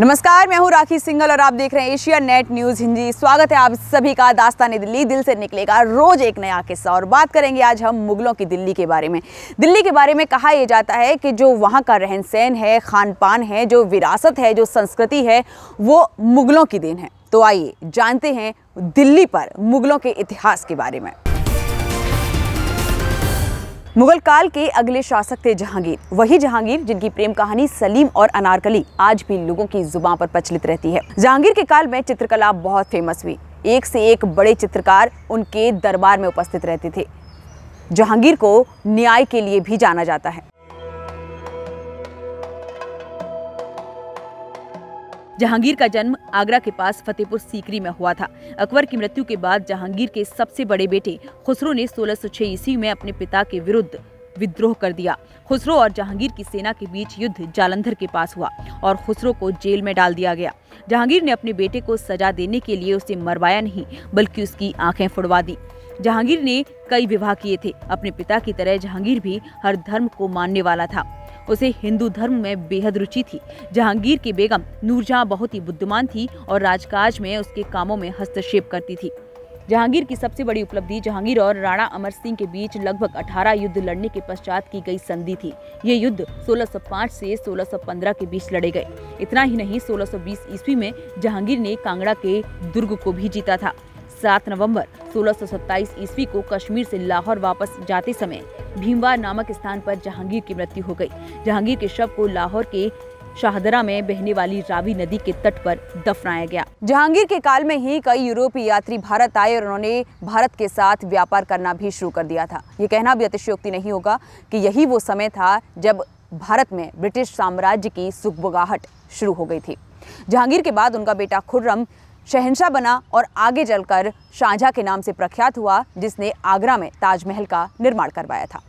नमस्कार, मैं हूं राखी सिंगल और आप देख रहे हैं एशिया नेट न्यूज हिंदी। स्वागत है आप सभी का दास्तान ए दिल्ली, दिल से निकलेगा रोज एक नया किस्सा। और बात करेंगे आज हम मुगलों की दिल्ली के बारे में। दिल्ली के बारे में कहा यह जाता है कि जो वहां का रहन सहन है, खान पान है, जो विरासत है, जो संस्कृति है, वो मुगलों की देन है। तो आइए जानते हैं दिल्ली पर मुगलों के इतिहास के बारे में। मुगल काल के अगले शासक थे जहांगीर, वही जहांगीर जिनकी प्रेम कहानी सलीम और अनारकली आज भी लोगों की जुबान पर प्रचलित रहती है। जहांगीर के काल में चित्रकला बहुत फेमस हुई, एक से एक बड़े चित्रकार उनके दरबार में उपस्थित रहते थे। जहांगीर को न्याय के लिए भी जाना जाता है। जहांगीर का जन्म आगरा के पास फतेहपुर सीकरी में हुआ था। अकबर की मृत्यु के बाद जहांगीर के सबसे बड़े बेटे खुसरो ने 1606 ईस्वी में अपने पिता के विरुद्ध विद्रोह कर दिया। खुसरो और जहांगीर की सेना के बीच युद्ध जालंधर के पास हुआ और खुसरो को जेल में डाल दिया गया। जहांगीर ने अपने बेटे को सजा देने के लिए उसे मरवाया नहीं बल्कि उसकी आंखें फुड़वा दी। जहांगीर ने कई विवाह किए थे। अपने पिता की तरह जहांगीर भी हर धर्म को मानने वाला था। उसे हिंदू धर्म में बेहद रुचि थी। जहांगीर की बेगम नूरजहां बहुत ही बुद्धिमान थी और राजकाज में उसके कामों में हस्तक्षेप करती थी। जहांगीर की सबसे बड़ी उपलब्धि जहांगीर और राणा अमर सिंह के बीच लगभग 18 युद्ध लड़ने के पश्चात की गई संधि थी। ये युद्ध 1605 से 1615 के बीच लड़े गए। इतना ही नहीं, 1620 ईस्वी में जहांगीर ने कांगड़ा के दुर्ग को भी जीता था। 7 नवंबर 1627 ईस्वी को कश्मीर से लाहौर वापस जाते समय भीमवार नामक स्थान पर जहांगीर की मृत्यु हो गई। जहांगीर के शव को लाहौर के शाहदरा में बहने वाली रावी नदी के तट पर दफनाया गया। जहांगीर के काल में ही कई यूरोपीय यात्री भारत आए और उन्होंने भारत के साथ व्यापार करना भी शुरू कर दिया था। ये कहना भी अतिशयोक्ति नहीं होगा कि यही वो समय था जब भारत में ब्रिटिश साम्राज्य की सुगबुगाहट शुरू हो गई थी। जहांगीर के बाद उनका बेटा खुर्रम शहंशाह बना और आगे चलकर शाहजहाँ के नाम से प्रख्यात हुआ, जिसने आगरा में ताजमहल का निर्माण करवाया था।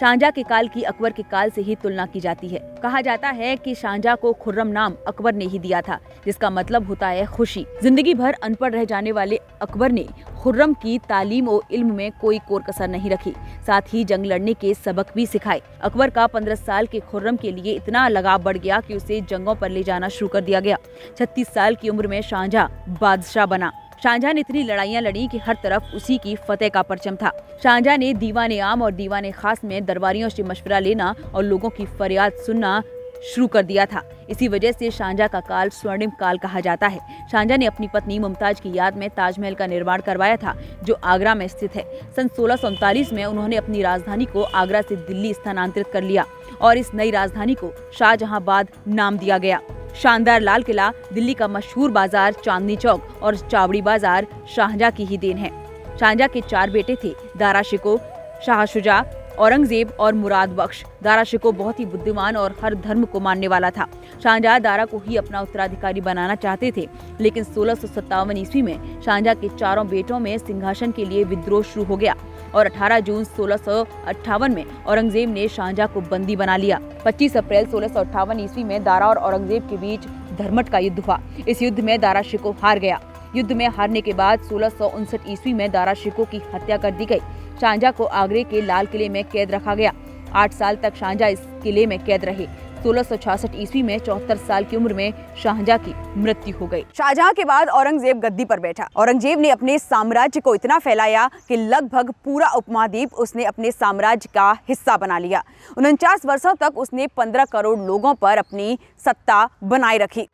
शाहजहाँ के काल की अकबर के काल से ही तुलना की जाती है। कहा जाता है कि शाहजहाँ को खुर्रम नाम अकबर ने ही दिया था, जिसका मतलब होता है खुशी। जिंदगी भर अनपढ़ रह जाने वाले अकबर ने खुर्रम की तालीम और इल्म में कोई कोर कसर नहीं रखी, साथ ही जंग लड़ने के सबक भी सिखाए। अकबर का 15 साल के खुर्रम के लिए इतना लगाव बढ़ गया कि उसे जंगों पर ले जाना शुरू कर दिया गया। 36 साल की उम्र में शाहजहाँ बादशाह बना। शाहजहाँ ने इतनी लड़ाइयाँ लड़ी कि हर तरफ उसी की फतेह का परचम था। शाहजहाँ ने दीवाने आम और दीवाने खास में दरबारियों से मशवरा लेना और लोगों की फरियाद सुनना शुरू कर दिया था। इसी वजह से शाहजहाँ का काल स्वर्णिम काल कहा जाता है। शाहजहाँ ने अपनी पत्नी मुमताज की याद में ताजमहल का निर्माण करवाया था, जो आगरा में स्थित है। सन 1639 में उन्होंने अपनी राजधानी को आगरा से दिल्ली स्थानांतरित कर लिया और इस नई राजधानी को शाहजहाबाद नाम दिया गया। शानदार लाल किला, दिल्ली का मशहूर बाजार चांदनी चौक और चावड़ी बाजार शाहजहाँ की ही देन है। शाहजहाँ के 4 बेटे थे, दारा शिको, शाह शुजा, औरंगजेब और मुराद बख्श। दारा शिको बहुत ही बुद्धिमान और हर धर्म को मानने वाला था। शाहजहाँ दारा को ही अपना उत्तराधिकारी बनाना चाहते थे, लेकिन 1657 ईस्वी में शाहजहाँ के 4 बेटों में सिंहासन के लिए विद्रोह शुरू हो गया और 18 जून 1658 में औरंगजेब ने शाहजहाँ को बंदी बना लिया। 25 अप्रैल 1658 ईस्वी में दारा और औरंगजेब के बीच धर्मट का युद्ध हुआ। इस युद्ध में दारा शिको हार गया। युद्ध में हारने के बाद 1659 ईस्वी में दारा शिको की हत्या कर दी गई। शाहजहाँ को आगरे के लाल किले में कैद रखा गया। 8 साल तक शाहजहाँ इस किले में कैद रहे। 1666 ईस्वी में 74 साल की उम्र में शाहजहाँ की मृत्यु हो गई। शाहजहाँ के बाद औरंगजेब गद्दी पर बैठा। औरंगजेब ने अपने साम्राज्य को इतना फैलाया कि लगभग पूरा उपमहाद्वीप उसने अपने साम्राज्य का हिस्सा बना लिया। 49 वर्षों तक उसने 15 करोड़ लोगों पर अपनी सत्ता बनाए रखी।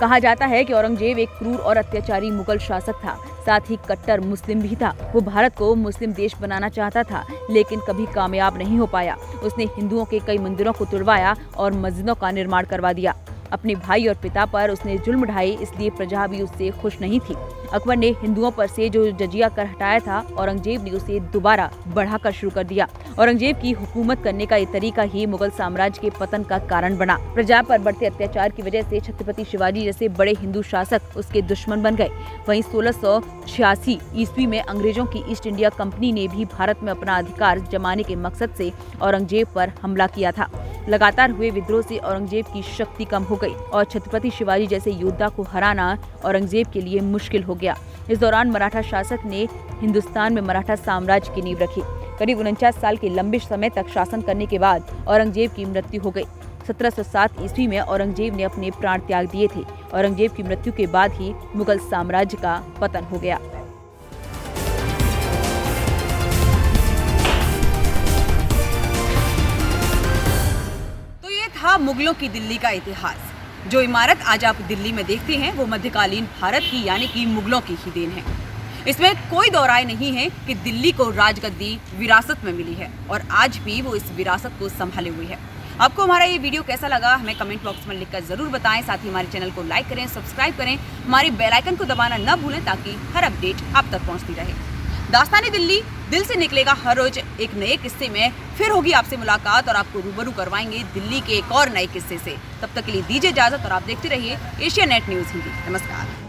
कहा जाता है कि औरंगजेब एक क्रूर और अत्याचारी मुगल शासक था, साथ ही कट्टर मुस्लिम भी था। वो भारत को मुस्लिम देश बनाना चाहता था, लेकिन कभी कामयाब नहीं हो पाया। उसने हिंदुओं के कई मंदिरों को तुड़वाया और मस्जिदों का निर्माण करवा दिया। अपने भाई और पिता पर उसने जुल्म ढाए, इसलिए प्रजा भी उससे खुश नहीं थी। अकबर ने हिंदुओं पर से जो जजिया कर हटाया था, औरंगजेब ने उसे दोबारा बढ़ाकर शुरू कर दिया। औरंगजेब की हुकूमत करने का ये तरीका ही मुगल साम्राज्य के पतन का कारण बना। प्रजा पर बढ़ते अत्याचार की वजह से छत्रपति शिवाजी जैसे बड़े हिंदू शासक उसके दुश्मन बन गए। वहीं 1686 ईस्वी में अंग्रेजों की ईस्ट इंडिया कंपनी ने भी भारत में अपना अधिकार जमाने के मकसद से औरंगजेब पर हमला किया था। लगातार हुए विद्रोह से औरंगजेब की शक्ति कम हो गई और छत्रपति शिवाजी जैसे योद्धा को हराना औरंगजेब के लिए मुश्किल हो गया। इस दौरान मराठा शासक ने हिंदुस्तान में मराठा साम्राज्य की नींव रखी। करीब 49 साल के लंबे समय तक शासन करने के बाद औरंगजेब की मृत्यु हो गई। 1707 ईस्वी में औरंगजेब ने अपने प्राण त्याग दिए थे। औरंगजेब की मृत्यु के बाद ही मुगल साम्राज्य का पतन हो गया। तो ये था मुगलों की दिल्ली का इतिहास। जो इमारत आज आप दिल्ली में देखते हैं वो मध्यकालीन भारत की यानी कि मुगलों की ही देन है। इसमें कोई दो राय नहीं है कि दिल्ली को राजगद्दी विरासत में मिली है और आज भी वो इस विरासत को संभाले हुए है। आपको हमारा ये वीडियो कैसा लगा हमें कमेंट बॉक्स में लिखकर जरूर बताएं। साथ ही हमारे चैनल को लाइक करें, सब्सक्राइब करें, हमारे बेल आइकन को दबाना न भूलें ताकि हर अपडेट आप तक पहुंचती रहे। दास्तान ए दिल्ली दिल से निकलेगा हर रोज एक नए किस्से में। फिर होगी आपसे मुलाकात और आपको रूबरू करवाएंगे दिल्ली के एक और नए किस्से से। तब तक के लिए दीजिए इजाजत और आप देखते रहिए एशिया नेट न्यूज हिंदी। नमस्कार।